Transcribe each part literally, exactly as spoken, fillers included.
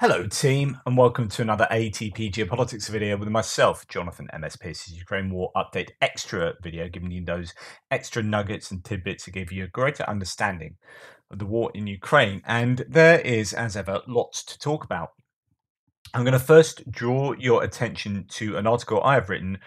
Hello team, and welcome to another A T P Geopolitics video with myself, Jonathan, M S P C's Ukraine War Update Extra video, giving you those extra nuggets and tidbits to give you a greater understanding of the war in Ukraine. And there is, as ever, lots to talk about. I'm going to first draw your attention to an article I have written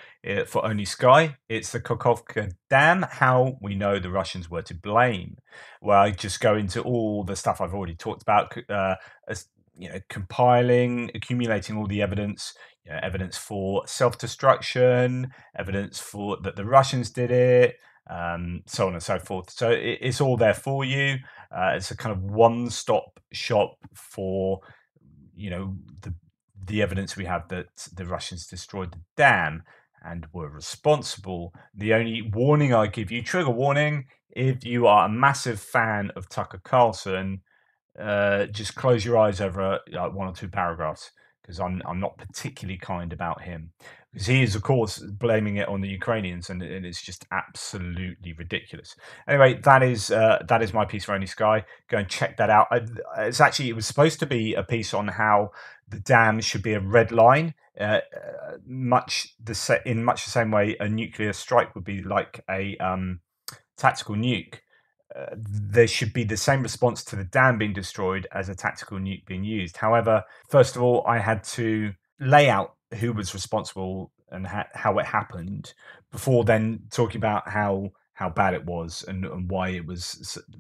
for Only Sky. It's the Kakhovka Dam, How We Know the Russians Were to Blame, where I just go into all the stuff I've already talked about, uh, as you know, compiling, accumulating all the evidence, you know, evidence for self-destruction, evidence for that the Russians did it, um, so on and so forth. So it, it's all there for you. Uh, it's a kind of one-stop shop for, you know, the the evidence we have that the Russians destroyed the dam and were responsible. The only warning I give you, trigger warning, if you are a massive fan of Tucker Carlson, Uh, just close your eyes over uh, one or two paragraphs, because I'm I'm not particularly kind about him, because he is of course blaming it on the Ukrainians, and, and it's just absolutely ridiculous. Anyway, that is uh, that is my piece for Only Sky. Go and check that out. I, it's actually it was supposed to be a piece on how the dam should be a red line, uh, much the in much the same way a nuclear strike would be like a um, tactical nuke. Uh, there should be the same response to the dam being destroyed as a tactical nuke being used. However, first of all, I had to lay out who was responsible and ha how it happened before then talking about how how bad it was and, and why it was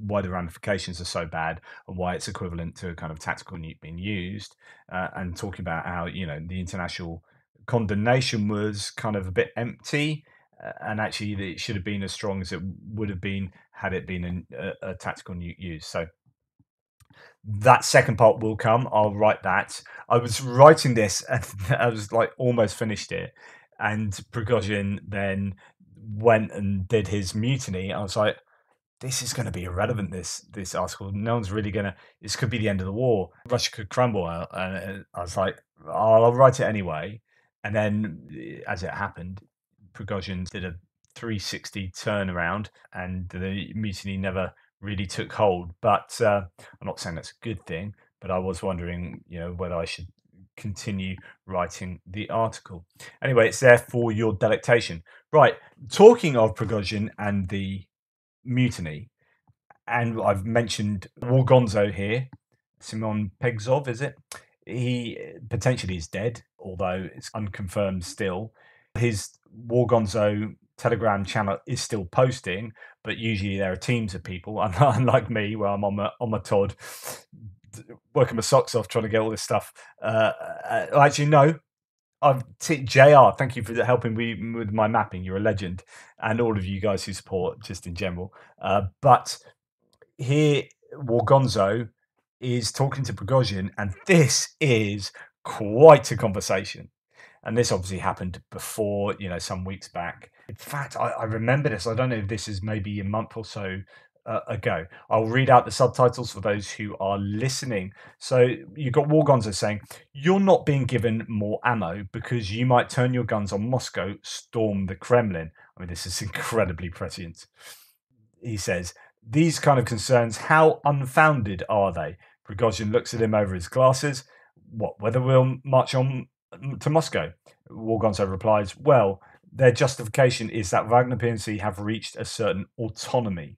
why the ramifications are so bad and why it's equivalent to a kind of tactical nuke being used, uh, and talking about how, you know, the international condemnation was kind of a bit empty. And actually, it should have been as strong as it would have been had it been a, a tactical nuke use. So that second part will come. I'll write that. I was writing this, and I was like almost finished it. And Prigozhin then went and did his mutiny. I was like, this is going to be irrelevant. This this article. No one's really going to. This could be the end of the war. Russia could crumble. And I was like, I'll, I'll write it anyway. And then, as it happened, Prigozhin did a three sixty turnaround and the mutiny never really took hold. But uh, I'm not saying that's a good thing, but I was wondering, you know, whether I should continue writing the article. Anyway, it's there for your delectation. Right, talking of Prigozhin and the mutiny, and I've mentioned Wargonzo here, Simon Pegzov, is it? He potentially is dead, although it's unconfirmed still. His Wargonzo Telegram channel is still posting, but usually there are teams of people, unlike me, where I'm on my, on my Todd, working my socks off trying to get all this stuff. Uh, actually, no, I've J R, thank you for helping me with my mapping. You're a legend, and all of you guys who support just in general. Uh, but here, Wargonzo is talking to Prigozhin, and this is quite a conversation. And this obviously happened before, you know, some weeks back. In fact, I, I remember this. I don't know if this is maybe a month or so uh, ago. I'll read out the subtitles for those who are listening. So you've got Wargonzo saying, "You're not being given more ammo because you might turn your guns on Moscow, storm the Kremlin." I mean, this is incredibly prescient. He says, "These kind of concerns, how unfounded are they?" Prigozhin looks at him over his glasses. "What, whether we'll march on to Moscow?" Wargonzo replies, "Well, their justification is that Wagner P M C have reached a certain autonomy.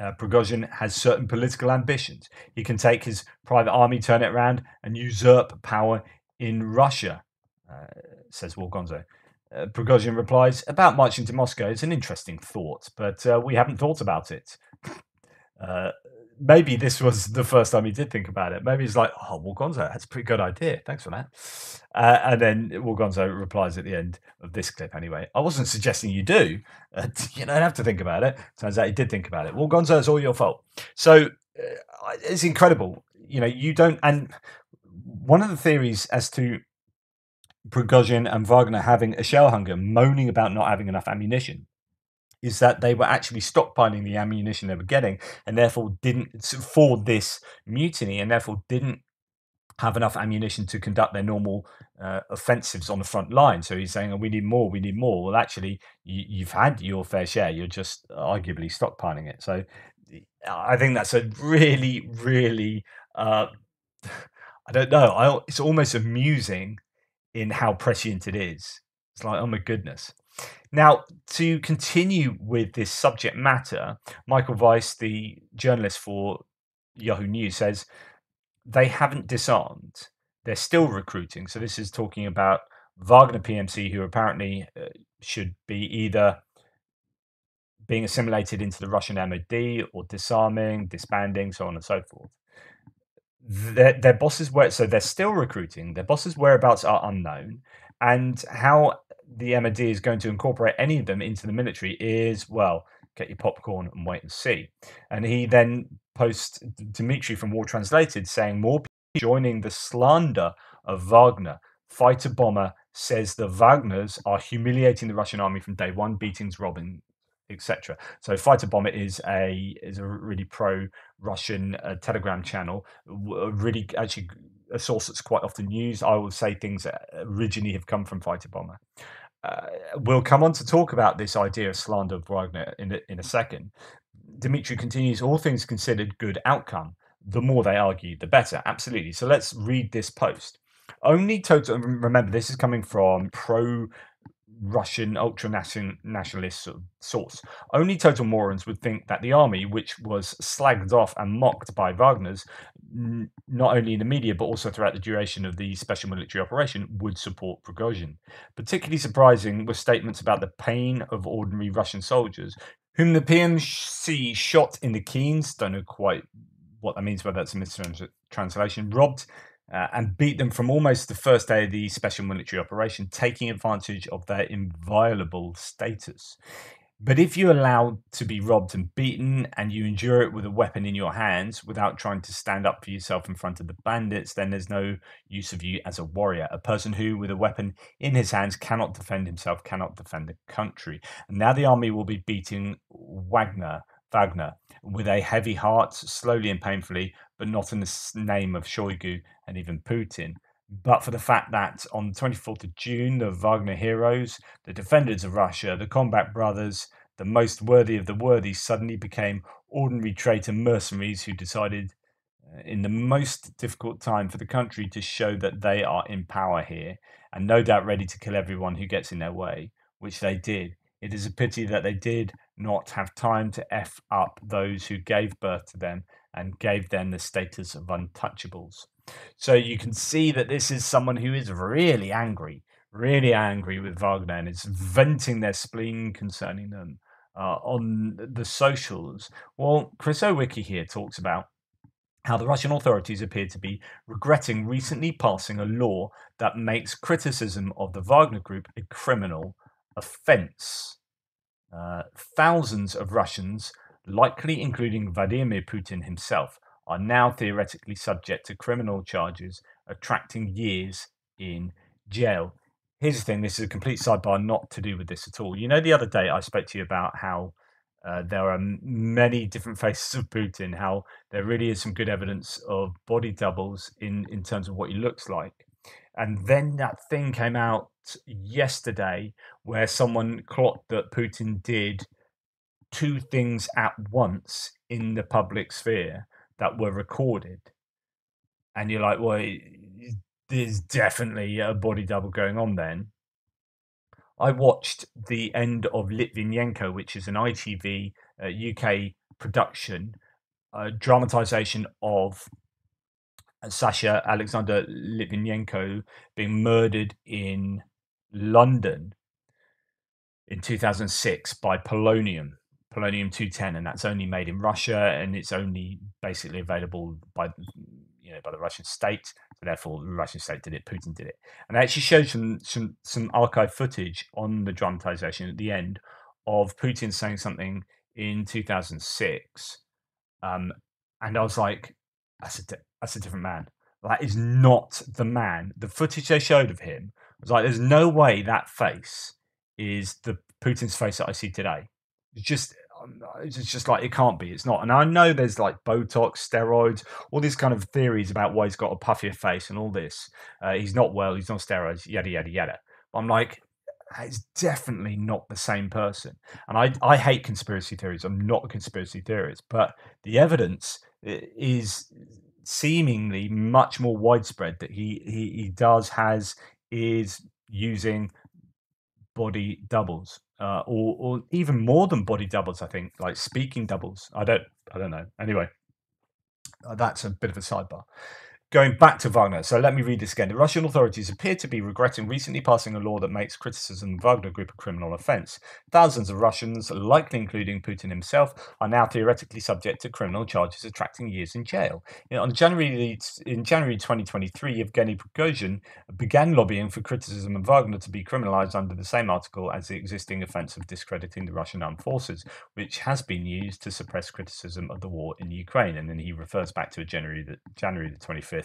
Uh, Prigozhin has certain political ambitions. He can take his private army, turn it around, and usurp power in Russia," uh, says Wargonzo. Uh, Prigozhin replies, "About marching to Moscow, it's an interesting thought, but uh, we haven't thought about it." uh, Maybe this was the first time he did think about it. Maybe he's like, "Oh, Wargonzo, that's a pretty good idea. Thanks for that." Uh, and then Wargonzo replies at the end of this clip anyway, "I wasn't suggesting you do. Uh, you don't have to think about it." Turns out he did think about it. Wargonzo, it's all your fault. So uh, it's incredible. You know, you don't... And one of the theories as to Prigozhin and Wagner having a shell hunger, moaning about not having enough ammunition, is that they were actually stockpiling the ammunition they were getting, and therefore didn't for this mutiny, and therefore didn't have enough ammunition to conduct their normal uh, offensives on the front line. So he's saying, "Oh, we need more, we need more." Well, actually, you, you've had your fair share. You're just arguably stockpiling it. So I think that's a really, really, uh, I I don't know. I, it's almost amusing in how prescient it is. It's like, oh my goodness. Now, to continue with this subject matter, Michael Weiss, the journalist for Yahoo News, says they haven't disarmed. They're still recruiting. So this is talking about Wagner P M C, who apparently uh, should be either being assimilated into the Russian M O D or disarming, disbanding, so on and so forth. Their, their bosses were, so they're still recruiting. Their bosses' whereabouts are unknown, and how the M O D is going to incorporate any of them into the military is, well, get your popcorn and wait and see. And he then posts Dmitri from War Translated saying more people joining the slander of Wagner. Fighter Bomber says the Wagners are humiliating the Russian army from day one, beatings, robbing, et cetera. So Fighter Bomber is a is a really pro-Russian uh, Telegram channel, a really actually a source that's quite often used. I will say things that originally have come from Fighter Bomber. Uh, we'll come on to talk about this idea of slander of Wagner in a, in a second. Dmitri continues, all things considered, good outcome. The more they argue, the better. Absolutely. So let's read this post. Only total, remember, this is coming from pro Russian ultra-nationalist sort of source. Only total morons would think that the army, which was slagged off and mocked by Wagner's, n not only in the media but also throughout the duration of the special military operation, would support Prigozhin. Particularly surprising were statements about the pain of ordinary Russian soldiers, whom the P M C shot in the Keens, don't know quite what that means, whether that's a mistranslation, robbed, Uh, and beat them from almost the first day of the special military operation, taking advantage of their inviolable status. But if you're allowed to be robbed and beaten, and you endure it with a weapon in your hands without trying to stand up for yourself in front of the bandits, then there's no use of you as a warrior, a person who, with a weapon in his hands, cannot defend himself, cannot defend the country. And now the army will be beating Wagner, Wagner with a heavy heart, slowly and painfully, but not in the name of Shoigu and even Putin, but for the fact that on the twenty-fourth of June, the Wagner heroes, the defenders of Russia, the combat brothers, the most worthy of the worthy, suddenly became ordinary traitor mercenaries who decided uh, in the most difficult time for the country to show that they are in power here, and no doubt ready to kill everyone who gets in their way, which they did. It is a pity that they did not have time to F up those who gave birth to them and gave them the status of untouchables. So you can see that this is someone who is really angry, really angry with Wagner, and is venting their spleen concerning them uh, on the socials. Well, Chris Owicki here talks about how the Russian authorities appear to be regretting recently passing a law that makes criticism of the Wagner group a criminal offense. Uh, thousands of Russians, likely including Vladimir Putin himself, are now theoretically subject to criminal charges, attracting years in jail. Here's the thing, this is a complete sidebar, not to do with this at all. You know, the other day I spoke to you about how uh, there are many different faces of Putin, how there really is some good evidence of body doubles in, in terms of what he looks like. And then that thing came out yesterday where someone clocked that Putin did two things at once in the public sphere that were recorded. And you're like, well, there's definitely a body double going on then. I watched the end of Litvinenko, which is an I T V uh, U K production, uh, dramatization of Sasha Alexander Litvinenko being murdered in London in two thousand six by Polonium, Polonium two ten, and that's only made in Russia, and it's only basically available by, you know, by the Russian state. So therefore, the Russian state did it, Putin did it, and I actually showed some some some archive footage on the dramatization at the end of Putin saying something in two thousand six, um, and I was like, that's a That's a different man. That is not the man. The footage they showed of him was like, there's no way that face is the Putin's face that I see today. It's just, it's just like, it can't be. It's not. And I know there's like Botox, steroids, all these kind of theories about why he's got a puffier face and all this. Uh, he's not well, he's on steroids, yada, yada, yada. I'm like, it's definitely not the same person. And I, I hate conspiracy theories. I'm not a conspiracy theorist, but the evidence is seemingly much more widespread that he he, he does has is using body doubles, uh, or or even more than body doubles. I think like speaking doubles. I don't I don't know. Anyway, uh, that's a bit of a sidebar. Going back to Wagner, so let me read this again. The Russian authorities appear to be regretting recently passing a law that makes criticism of the Wagner Group a criminal offence. Thousands of Russians, likely including Putin himself, are now theoretically subject to criminal charges attracting years in jail. On January, in January twenty twenty-three, Yevgeny Prigozhin began lobbying for criticism of Wagner to be criminalised under the same article as the existing offence of discrediting the Russian armed forces, which has been used to suppress criticism of the war in Ukraine. And then he refers back to a January, the, January the twenty-fifth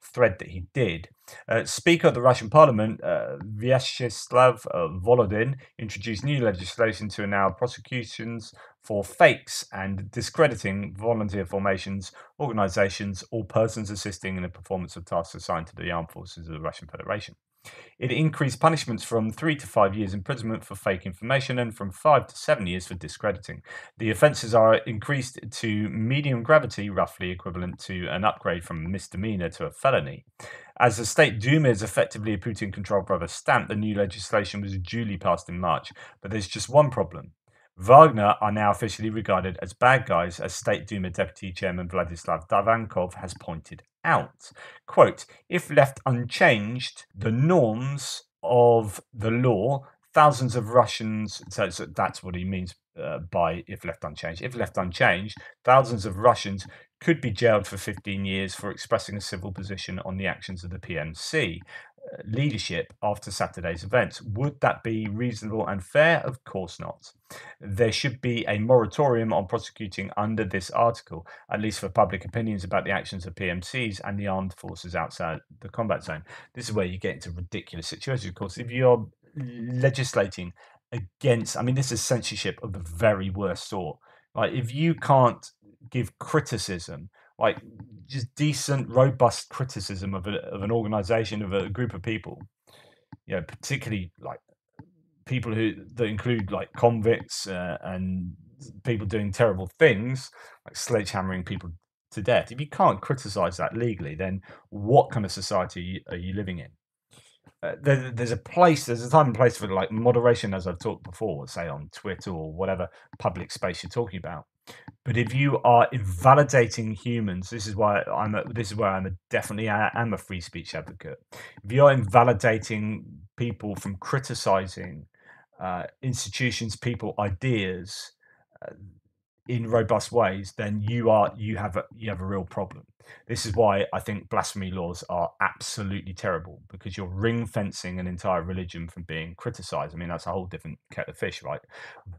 thread that he did. Uh, Speaker of the Russian Parliament, uh, Vyacheslav uh, Volodin, introduced new legislation to allow prosecutions for fakes and discrediting volunteer formations, organizations, or persons assisting in the performance of tasks assigned to the armed forces of the Russian Federation. It increased punishments from three to five years imprisonment for fake information and from five to seven years for discrediting. The offences are increased to medium gravity, roughly equivalent to an upgrade from misdemeanour to a felony. As the State Duma is effectively a Putin-controlled rubber stamp, the new legislation was duly passed in March. But there's just one problem. Wagner are now officially regarded as bad guys, as State Duma Deputy Chairman Vladislav Davankov has pointed out. Quote, if left unchanged, the norms of the law, thousands of Russians, so, so that's what he means uh, by if left unchanged. If left unchanged, thousands of Russians could be jailed for fifteen years for expressing a civil position on the actions of the P M C. Uh, leadership after Saturday's events. Would that be reasonable and fair? Of course not. There should be a moratorium on prosecuting under this article, at least for public opinions about the actions of P M Cs and the armed forces outside the combat zone. This is where you get into ridiculous situations. Of course, if you're legislating against, I mean, this is censorship of the very worst sort. Like, if you can't give criticism, like just decent, robust criticism of, a, of an organization, of a group of people, you know, particularly like people who that include like convicts uh, and people doing terrible things, like sledgehammering people to death. If you can't criticize that legally, then what kind of society are you living in? Uh, there, there's a place, there's a time and place for like moderation, as I've talked before, say on Twitter or whatever public space you're talking about. But if you are invalidating humans, this is why I'm. A, this is where I'm a, definitely I am a free speech advocate. If you are invalidating people from criticizing uh, institutions, people, ideas uh, in robust ways, then you are you have a, you have a real problem. This is why I think blasphemy laws are absolutely terrible, because you're ring fencing an entire religion from being criticised. I mean, that's a whole different kettle of fish, right?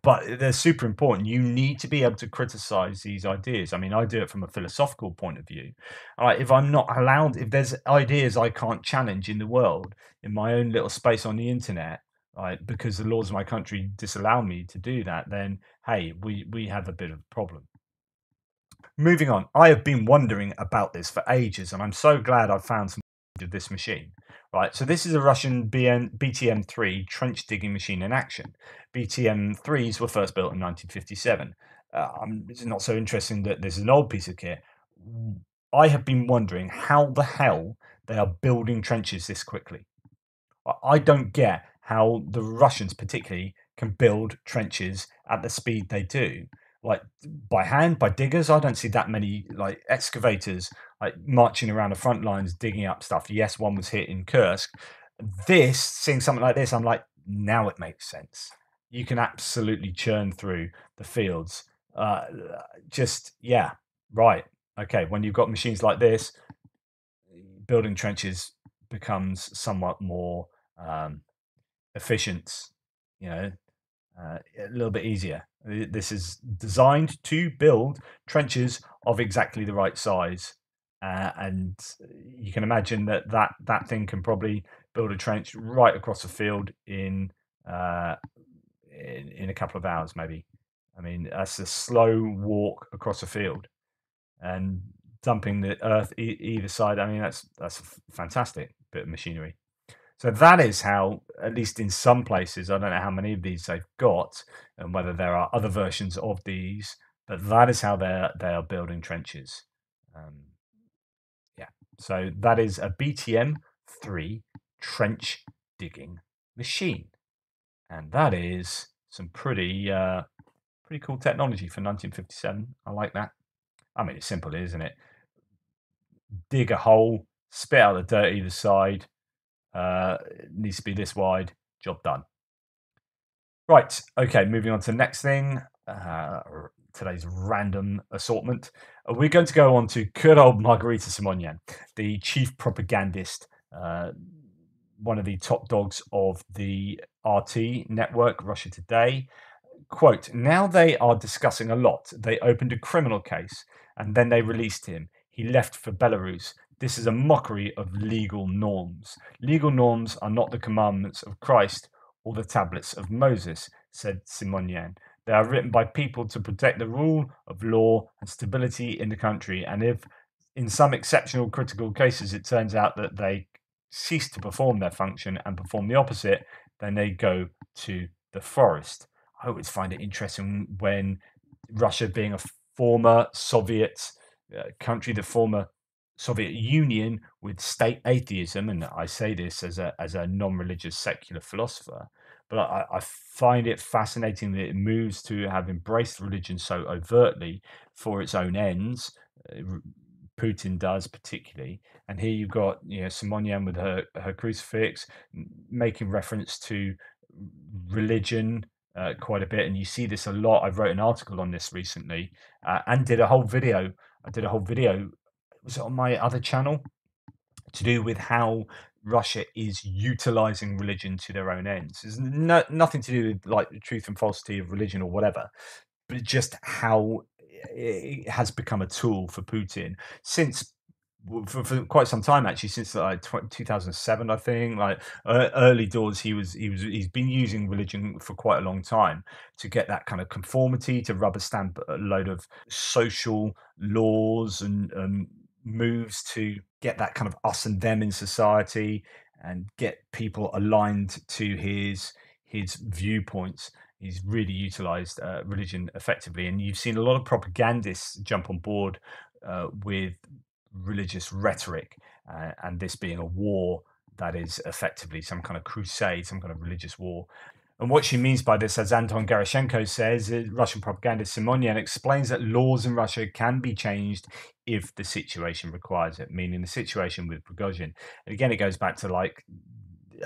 But they're super important. You need to be able to criticise these ideas. I mean, I do it from a philosophical point of view. Right, if I'm not allowed, if there's ideas I can't challenge in the world, in my own little space on the internet, right, because the laws of my country disallow me to do that, then, hey, we, we have a bit of a problem. Moving on, I have been wondering about this for ages, and I'm so glad I found some of this machine. Right, so this is a Russian B T M three trench digging machine in action. B T M threes were first built in nineteen fifty-seven. Uh, it's not so interesting that this is an old piece of kit. I have been wondering how the hell they are building trenches this quickly. I don't get how the Russians particularly can build trenches at the speed they do. Like by hand, by diggers. I don't see that many like excavators like marching around the front lines digging up stuff. Yes, one was hit in Kursk. This, seeing something like this, I'm like, now it makes sense. You can absolutely churn through the fields. Uh, just yeah, right, okay. When you've got machines like this, building trenches becomes somewhat more um, efficient. You know, uh, a little bit easier. This is designed to build trenches of exactly the right size, uh, and you can imagine that, that that thing can probably build a trench right across the field in uh, in, in a couple of hours, maybe. I mean, that's a slow walk across a field, and dumping the earth e either side. I mean, that's that's a fantastic bit of machinery. So that is how, at least in some places, I don't know how many of these they've got and whether there are other versions of these, but that is how they're, they are building trenches. Um, So that is a B T M three trench digging machine. And that is some pretty uh, pretty cool technology for nineteen fifty-seven. I like that. I mean, it's simple, isn't it? Dig a hole, spit out the dirt either side. Uh, it needs to be this wide. Job done. Right. Okay, moving on to the next thing. Uh, today's random assortment. We're going to go on to good old Margarita Simonyan, the chief propagandist, uh, one of the top dogs of the R T network, Russia Today. Quote, now they are discussing a lot. They opened a criminal case and then they released him. He left for Belarus. This is a mockery of legal norms. Legal norms are not the commandments of Christ or the tablets of Moses, said Simonyan. They are written by people to protect the rule of law and stability in the country. And if in some exceptional critical cases it turns out that they cease to perform their function and perform the opposite, then they go to the forest. I always find it interesting when Russia, being a former Soviet uh, country, the former Soviet Union with state atheism, and I say this as a as a non-religious secular philosopher, but I, I find it fascinating that it moves to have embraced religion so overtly for its own ends. Uh, Putin does particularly, and here you've got you know Simonyan with her her crucifix making reference to religion uh, quite a bit, and you see this a lot. I wrote an article on this recently uh, and did a whole video. I did a whole video. It was on my other channel to do with how Russia is utilizing religion to their own ends. It's no, nothing to do with like the truth and falsity of religion or whatever, but just how it has become a tool for Putin since for, for quite some time, actually, since like two thousand seven, I think, like uh, early doors. He was he was he's been using religion for quite a long time to get that kind of conformity, to rubber stamp a load of social laws and um, moves to get that kind of us and them in society and get people aligned to his his viewpoints. He's really utilized uh, religion effectively. And you've seen a lot of propagandists jump on board uh, with religious rhetoric uh, and this being a war that is effectively some kind of crusade, some kind of religious war. And what she means by this, as Anton Garashenko says, Russian propagandist Simonyan explains that laws in Russia can be changed if the situation requires it, meaning the situation with Prigozhin. And again, it goes back to like,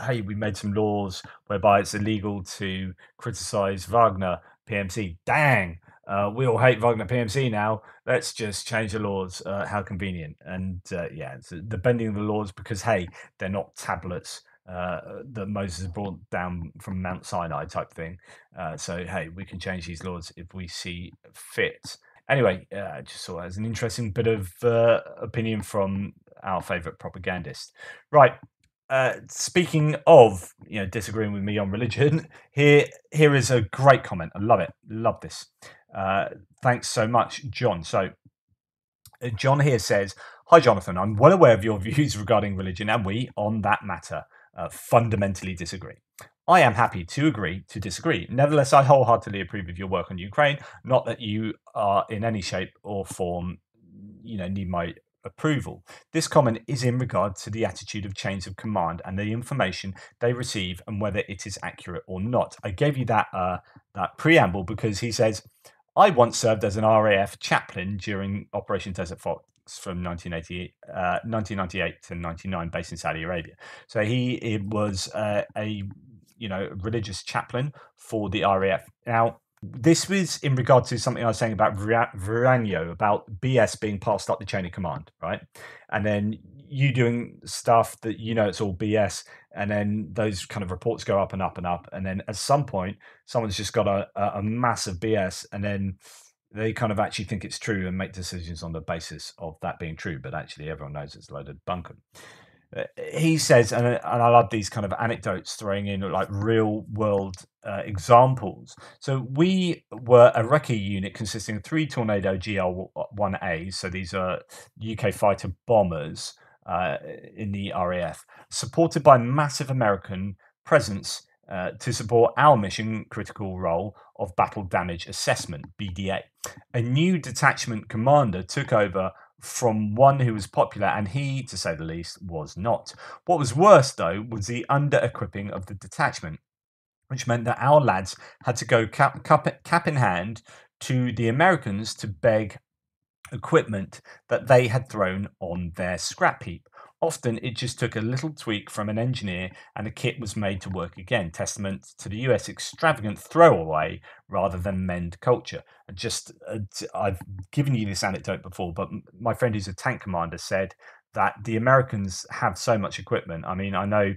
hey, we made some laws whereby it's illegal to criticize Wagner P M C. Dang, uh, we all hate Wagner P M C now. Let's just change the laws. Uh, how convenient. And uh, yeah, it's the bending of the laws because, hey, they're not tablets uh, that Moses brought down from Mount Sinai type thing. Uh, so, hey, we can change these laws if we see fit. Anyway, uh, I just saw it as an interesting bit of uh, opinion from our favorite propagandist. Right. Uh, speaking of, you know, disagreeing with me on religion, here here is a great comment. I love it. Love this. Uh, thanks so much, John. So uh, John here says, hi, Jonathan. I'm well aware of your views regarding religion, and we, on that matter, uh, fundamentally disagree. I am happy to agree to disagree. Nevertheless, I wholeheartedly approve of your work on Ukraine. Not that you are in any shape or form, you know, need my approval. This comment is in regard to the attitude of chains of command and the information they receive and whether it is accurate or not. I gave you that uh, that preamble because he says, I once served as an R A F chaplain during Operation Desert Fox from nineteen eighty-eight to ninety-nine, based in Saudi Arabia. So he it was uh, a you know religious chaplain for the R A F. Now, this was in regard to something I was saying about Varanyo, about B S being passed up the chain of command, right? And then you doing stuff that you know it's all B S, and then those kind of reports go up and up and up, and then at some point, someone's just got a, a mass of B S, and then they kind of actually think it's true and make decisions on the basis of that being true, but actually everyone knows it's loaded bunkum. He says, and, and I love these kind of anecdotes throwing in like real world uh, examples. So we were a recce unit consisting of three Tornado G L one A's. So these are U K fighter bombers uh, in the R A F, supported by massive American presence uh, to support our mission critical role of battle damage assessment, B D A. A new detachment commander took over from one who was popular, and he, to say the least, was not. What was worse, though, was the under-equipping of the detachment, which meant that our lads had to go cap, cap, cap in hand to the Americans to beg equipment that they had thrown on their scrap heap. Often it just took a little tweak from an engineer and the kit was made to work again, testament to the U S extravagant throwaway rather than mend culture. Just, uh, I've given you this anecdote before, but my friend who's a tank commander said that the Americans have so much equipment. I mean, I know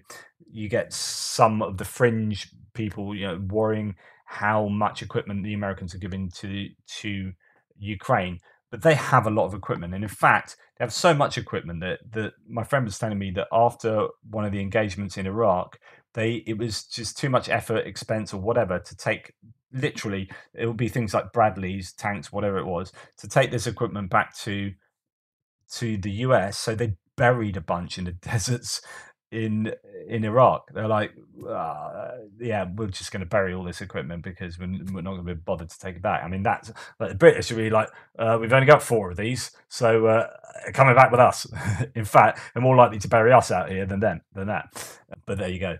you get some of the fringe people, you know, worrying how much equipment the Americans are giving to, to Ukraine, but they have a lot of equipment. And in fact, they have so much equipment that, that my friend was telling me that after one of the engagements in Iraq, they it was just too much effort, expense, or whatever to take, literally, it would be things like Bradleys, tanks, whatever it was, to take this equipment back to, to the U S. So they buried a bunch in the deserts in in Iraq. They're like, uh, yeah, we're just going to bury all this equipment because we're, we're not going to be bothered to take it back. I mean, that's like the British are really like, uh, we've only got four of these, so uh, coming back with us. In fact, they're more likely to bury us out here than them than that. But there you go.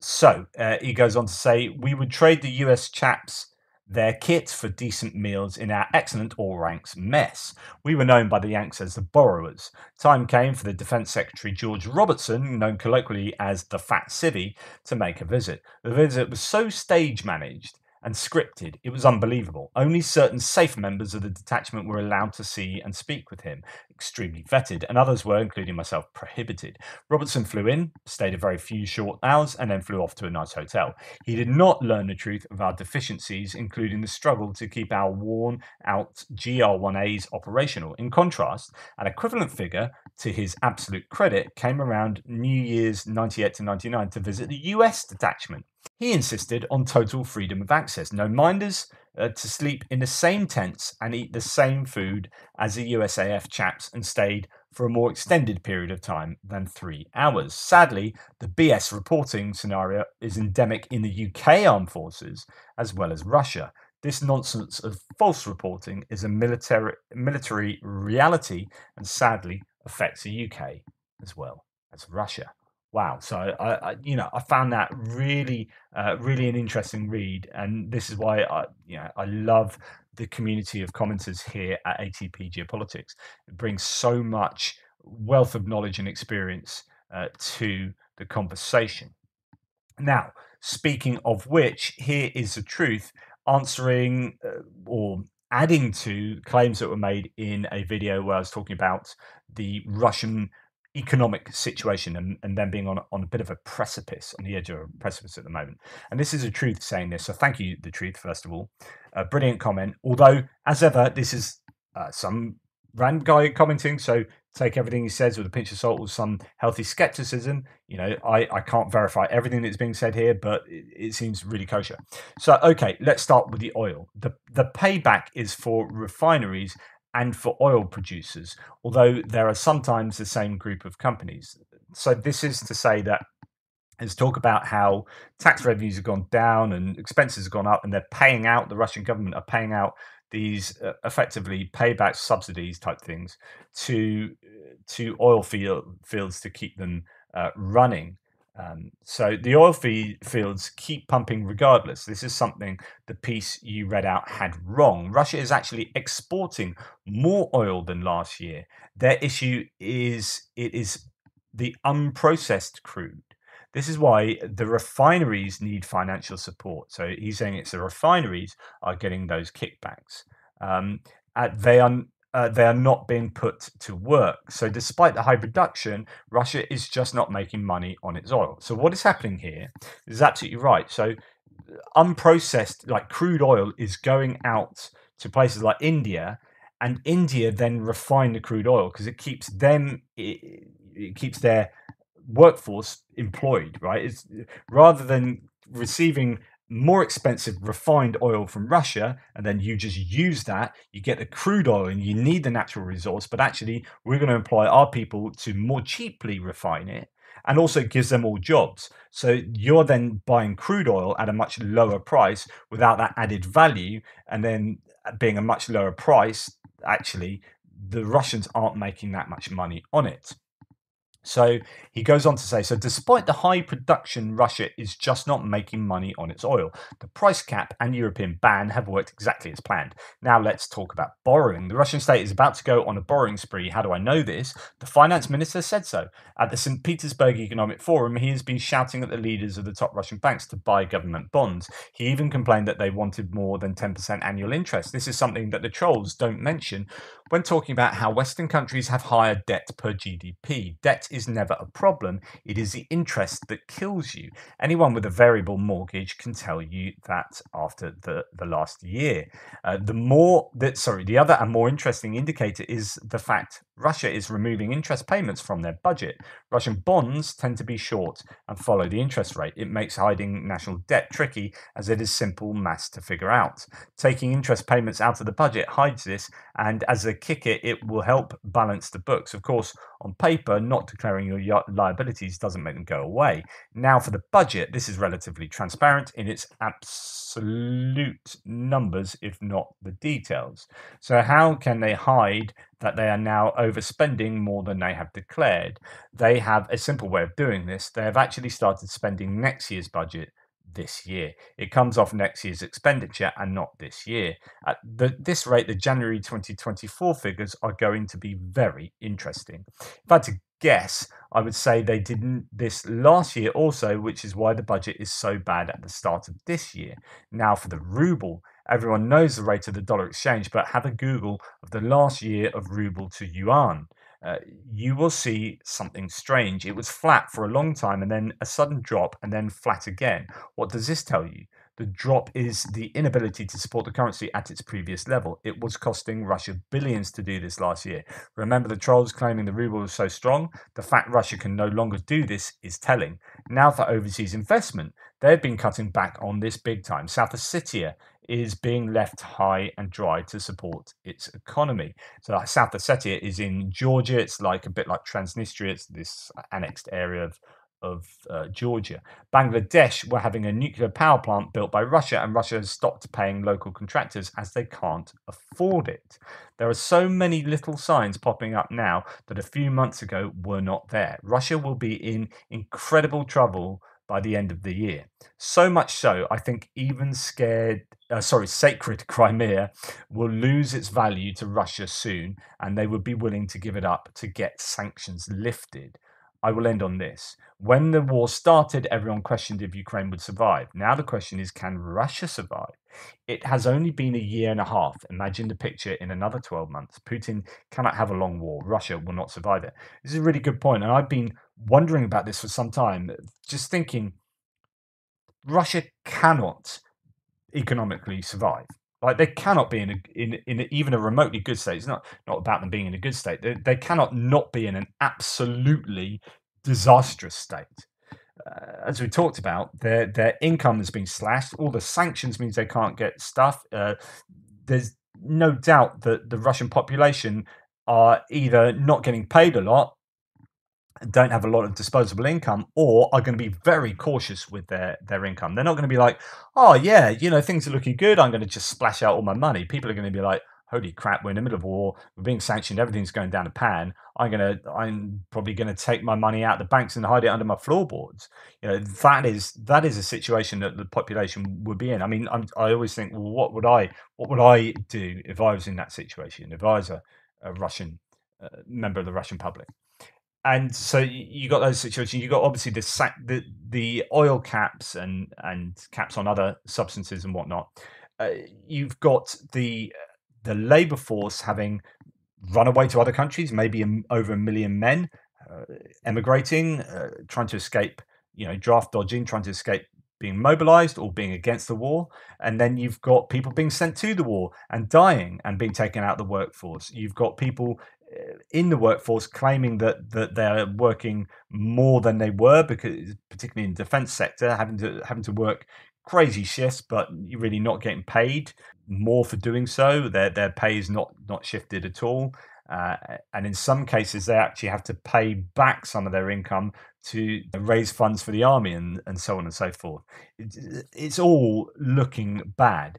So uh, he goes on to say, we would trade the U S chaps their kit for decent meals in our excellent all-ranks mess. We were known by the Yanks as the borrowers. Time came for the Defence Secretary George Robertson, known colloquially as the Fat Civvy, to make a visit. The visit was so stage-managed and scripted, it was unbelievable. Only certain safe members of the detachment were allowed to see and speak with him, extremely vetted, and others were, including myself, prohibited. Robertson flew in, stayed a very few short hours, and then flew off to a nice hotel. He did not learn the truth of our deficiencies, including the struggle to keep our worn-out G R one A's operational. In contrast, an equivalent figure, to his absolute credit, came around New Year's ninety-eight to ninety-nine to visit the U S detachment. He insisted on total freedom of access, no minders, uh, to sleep in the same tents and eat the same food as the U S A F chaps, and stayed for a more extended period of time than three hours. Sadly, the B S reporting scenario is endemic in the U K armed forces as well as Russia. This nonsense of false reporting is a military, military reality and sadly affects the U K as well as Russia. Wow. So, I, I, you know, I found that really, uh, really an interesting read. And this is why I, you know, I love the community of commenters here at A T P Geopolitics. It brings so much wealth of knowledge and experience uh, to the conversation. Now, speaking of which, here is the truth answering uh, or adding to claims that were made in a video where I was talking about the Russian economic situation and, and then being on, on a bit of a precipice, on the edge of a precipice at the moment. And this is the truth saying this. So thank you, the truth, first of all. A brilliant comment. Although, as ever, this is uh, some random guy commenting, so take everything he says with a pinch of salt or some healthy skepticism. You know, I, I can't verify everything that's being said here, but it, it seems really kosher. So, okay, let's start with the oil. The, the payback is for refineries and for oil producers, although there are sometimes the same group of companies. So this is to say that there's talk about how tax revenues have gone down and expenses have gone up, and they're paying out, the Russian government are paying out these uh, effectively payback subsidies type things to to oil field, fields to keep them uh, running. Um, so the oil fields keep pumping regardless. This is something the piece you read out had wrong. Russia is actually exporting more oil than last year. Their issue is it is the unprocessed crude. This is why the refineries need financial support. So he's saying it's the refineries are getting those kickbacks. Um, at, they are Uh, they are not being put to work. So despite the high production, Russia is just not making money on its oil. So what is happening here is absolutely right. So unprocessed, like crude oil, is going out to places like India, and India then refine the crude oil because it keeps them, it, it keeps their workforce employed, right? It's, rather than receiving more expensive refined oil from Russia, and then you just use that, you get the crude oil and you need the natural resource, but actually we're going to employ our people to more cheaply refine it, and also it gives them all jobs. So you're then buying crude oil at a much lower price without that added value, and then being a much lower price, actually the Russians aren't making that much money on it. So he goes on to say, so despite the high production, Russia is just not making money on its oil. The price cap and European ban have worked exactly as planned. Now let's talk about borrowing. The Russian state is about to go on a borrowing spree. How do I know this? The finance minister said so. At the Saint Petersburg Economic Forum, he has been shouting at the leaders of the top Russian banks to buy government bonds. He even complained that they wanted more than ten percent annual interest. This is something that the trolls don't mention when talking about how Western countries have higher debt per G D P. Debt is never a problem. It is the interest that kills you. Anyone with a variable mortgage can tell you that after the, the last year. Uh, the more that, sorry, the other and more interesting indicator is the fact Russia is removing interest payments from their budget. Russian bonds tend to be short and follow the interest rate. It makes hiding national debt tricky, as it is simple maths to figure out. Taking interest payments out of the budget hides this, and as a kicker, it will help balance the books. Of course, on paper, not declaring your liabilities doesn't make them go away. Now for the budget, this is relatively transparent in its absolute numbers, if not the details. So how can they hide that they are now overspending more than they have declared? They have a simple way of doing this. They have actually started spending next year's budget this year. It comes off next year's expenditure and not this year. At the, this rate, the January twenty twenty-four figures are going to be very interesting. If I had to guess, I would say they didn't this last year also, which is why the budget is so bad at the start of this year. Now for the ruble. Everyone knows the rate of the dollar exchange, but have a Google of the last year of ruble to yuan. Uh, you will see something strange. It was flat for a long time and then a sudden drop and then flat again. What does this tell you? The drop is the inability to support the currency at its previous level. It was costing Russia billions to do this last year. Remember the trolls claiming the ruble was so strong? The fact Russia can no longer do this is telling. Now for overseas investment, they've been cutting back on this big time. South Ossetia is being left high and dry to support its economy. So South Ossetia is in Georgia. It's like a bit like Transnistria. It's this annexed area of, of uh, Georgia. Bangladesh were having a nuclear power plant built by Russia, and Russia has stopped paying local contractors as they can't afford it. There are so many little signs popping up now that a few months ago were not there. Russia will be in incredible trouble by the end of the year. So much so, I think even scared, uh, sorry, sacred Crimea will lose its value to Russia soon, and they would be willing to give it up to get sanctions lifted. I will end on this. When the war started, everyone questioned if Ukraine would survive. Now the question is, can Russia survive? It has only been a year and a half. Imagine the picture in another twelve months. Putin cannot have a long war. Russia will not survive it. This is a really good point, and I've been wondering about this for some time, just thinking Russia cannot economically survive. Like, they cannot be in a, in in a, even a remotely good state. It's not not about them being in a good state. They, they cannot not be in an absolutely disastrous state. Uh, as we talked about, their their income has been slashed. All the sanctions means they can't get stuff. Uh, there's no doubt that the Russian population are either not getting paid a lot, don't have a lot of disposable income, or are going to be very cautious with their, their income. They're not going to be like, oh, yeah, you know, things are looking good, I'm going to just splash out all my money. People are going to be like, holy crap, we're in the middle of war, we're being sanctioned, everything's going down the pan. I'm going to, I'm probably going to take my money out of the banks and hide it under my floorboards. You know, that is that is a situation that the population would be in. I mean, I'm, I always think, well, what would I, what would I do if I was in that situation, if I was a, a Russian uh, member of the Russian public? And so you got those situations. You got obviously the sac, the the oil caps and and caps on other substances and whatnot. Uh, you've got the the labour force having run away to other countries, maybe a, over a million men uh, emigrating, uh, trying to escape, you know, draft dodging, trying to escape being mobilised or being against the war. And then you've got people being sent to the war and dying and being taken out of the workforce. You've got people in the workforce claiming that that they're working more than they were, because particularly in the defense sector, having to having to work crazy shifts but you're really not getting paid more for doing so. Their their pay is not not shifted at all, uh, and in some cases they actually have to pay back some of their income to raise funds for the army and and so on and so forth. It, it's all looking bad.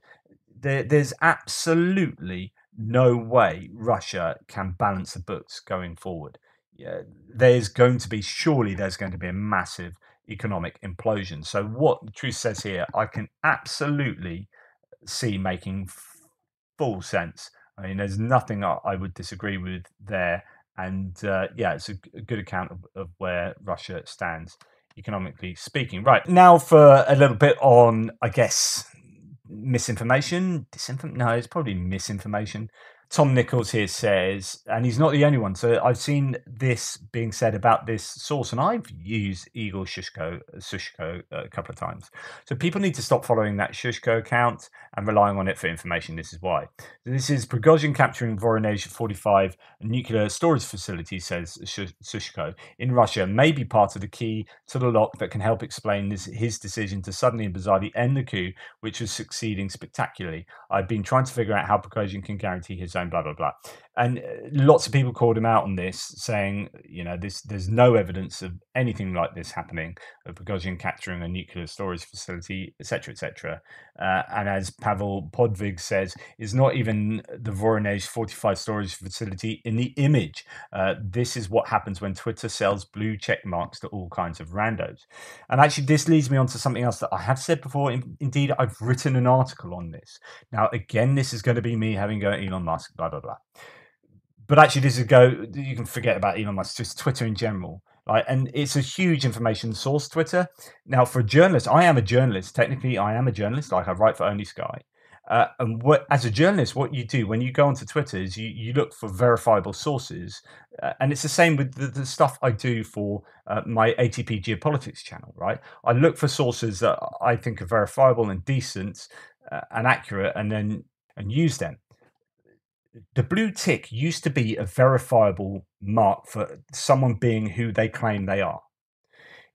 There, there's absolutely no way Russia can balance the books going forward. Yeah, there's going to be, surely there's going to be a massive economic implosion. So what the truth says here, I can absolutely see making full sense. I mean, there's nothing I would disagree with there. And uh, yeah, it's a good account of, of where Russia stands economically speaking. Right, now for a little bit on, I guess, misinformation, disinformation. No, it's probably misinformation. Tom Nichols here says, and he's not the only one, so I've seen this being said about this source, and I've used Igor Sushko, Sushko a couple of times. So people need to stop following that Sushko account and relying on it for information. This is why. This is Prigozhin capturing Voronezh forty-five nuclear storage facility, says Sushko, in Russia, may be part of the key to the lock that can help explain this, his decision to suddenly and bizarrely end the coup, which was succeeding spectacularly. I've been trying to figure out how Prigozhin can guarantee his own blah blah blah, and lots of people called him out on this, saying, you know, this there's no evidence of anything like this happening, of Prigozhin capturing a nuclear storage facility, etc, etc. Uh, and as Pavel Podvig says, it's not even the Voronezh forty-five storage facility in the image. Uh, this is what happens when Twitter sells blue check marks to all kinds of randos. And actually this leads me on to something else that I have said before. In, indeed I've written an article on this. Now again, this is going to be me having go at Elon Musk, blah blah blah, but actually this is go. You can forget about Elon Musk, just Twitter in general, right? And it's a huge information source, Twitter. Now, for a journalist, I am a journalist. Technically, I am a journalist. Like I write for Only Sky, uh, and what as a journalist, what you do when you go onto Twitter is you you look for verifiable sources, uh, and it's the same with the, the stuff I do for uh, my A T P Geopolitics channel, right? I look for sources that I think are verifiable and decent uh, and accurate, and then and use them. The blue tick used to be a verifiable mark for someone being who they claim they are.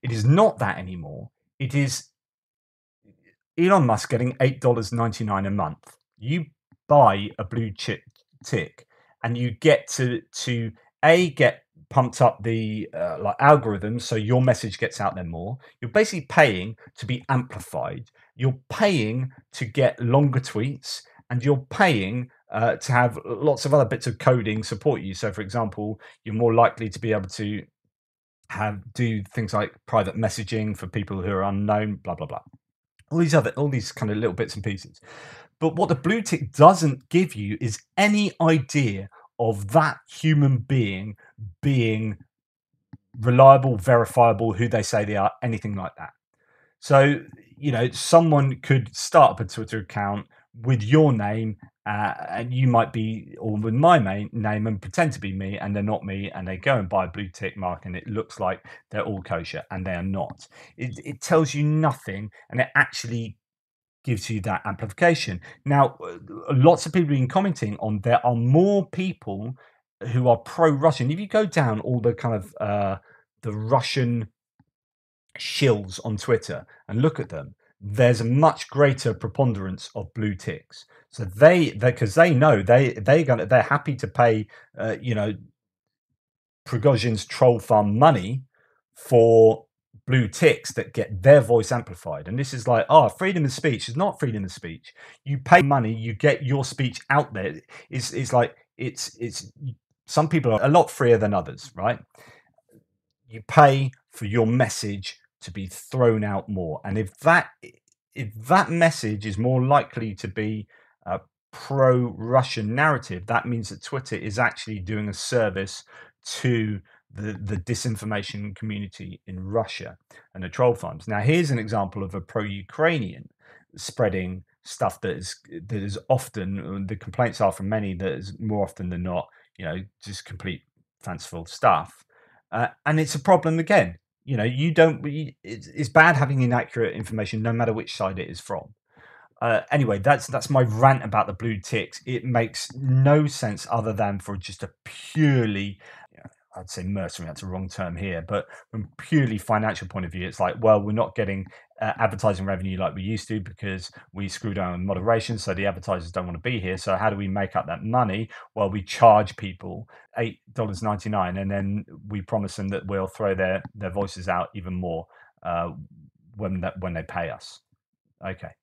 It is not that anymore. It is Elon Musk getting eight dollars and ninety-nine cents a month. You buy a blue chip tick and you get to, to A, get pumped up the uh, like algorithms so your message gets out there more. You're basically paying to be amplified. You're paying to get longer tweets, and you're paying Uh, to have lots of other bits of coding support you. So, for example, you're more likely to be able to have do things like private messaging for people who are unknown, blah blah blah. All these other, all these kind of little bits and pieces. But what the blue tick doesn't give you is any idea of that human being being reliable, verifiable, who they say they are, anything like that. So, you know, someone could start up a Twitter account with your name, uh, and you might be, or with my main name, and pretend to be me, and they're not me, and they go and buy a blue tick mark, and it looks like they're all kosher, and they are not. It, it tells you nothing, and it actually gives you that amplification. Now, lots of people have been commenting on there are more people who are pro-Russian. If you go down all the kind of uh, the Russian shills on Twitter and look at them, there's a much greater preponderance of blue ticks. So they, because they, they know they they gonna they're happy to pay, uh, you know, Prigozhin's troll farm money for blue ticks that get their voice amplified. And this is like, oh, freedom of speech is not freedom of speech. You pay money, you get your speech out there. It's it's like it's it's some people are a lot freer than others, right? You pay for your message to be thrown out more, and if that if that message is more likely to be a pro-Russian narrative, that means that Twitter is actually doing a service to the the disinformation community in Russia and the troll farms. Now, here's an example of a pro-Ukrainian spreading stuff that is that is often, the complaints are from many, that is more often than not, you know, just complete fanciful stuff, uh, and it's a problem again. You know, you don't, it's bad having inaccurate information, no matter which side it is from. Uh, anyway, that's that's my rant about the blue ticks. It makes no sense other than for just a purely, I'd say mercenary, that's a wrong term here, but from purely financial point of view, it's like, well, we're not getting uh, advertising revenue like we used to because we screwed down on moderation, so the advertisers don't want to be here. So how do we make up that money? Well, we charge people eight dollars and ninety-nine cents, and then we promise them that we'll throw their, their voices out even more uh, when, that, when they pay us. Okay.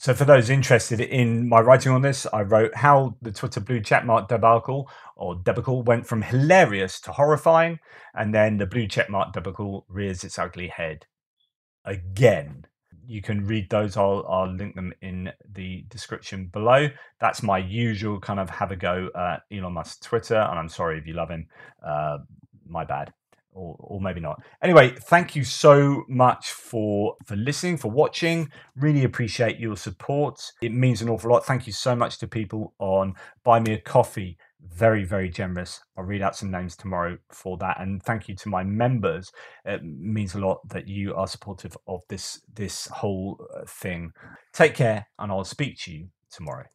So for those interested in my writing on this, I wrote how the Twitter blue checkmark debacle or debacle went from hilarious to horrifying, and then the blue checkmark debacle rears its ugly head again. You can read those. I'll, I'll link them in the description below. That's my usual kind of have a go at Elon Musk's Twitter, and I'm sorry if you love him. Uh, my bad. Or, or maybe not. Anyway, thank you so much for for listening, for watching. Really appreciate your support. It means an awful lot. Thank you so much to people on Buy Me a Coffee. Very, very generous. I'll read out some names tomorrow for that. And thank you to my members. It means a lot that you are supportive of this this whole thing. Take care, and I'll speak to you tomorrow.